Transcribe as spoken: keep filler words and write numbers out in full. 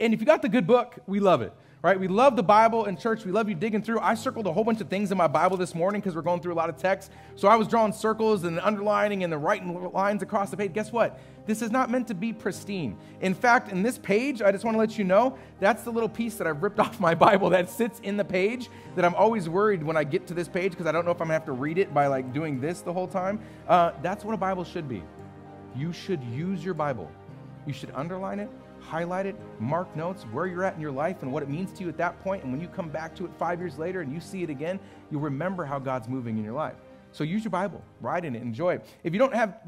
And if you got the good book, we love it, right? We love the Bible and church. We love you digging through. I circled a whole bunch of things in my Bible this morning because we're going through a lot of text. So I was drawing circles and underlining and the writing lines across the page. Guess what? This is not meant to be pristine. In fact, in this page, I just want to let you know, that's the little piece that I've ripped off my Bible that sits in the page that I'm always worried when I get to this page because I don't know if I'm going to have to read it by like doing this the whole time. Uh, that's what a Bible should be. You should use your Bible. You should underline it, highlight it, mark notes, where you're at in your life and what it means to you at that point. And when you come back to it five years later and you see it again, you'll remember how God's moving in your life. So use your Bible, write in it, enjoy it. If you don't have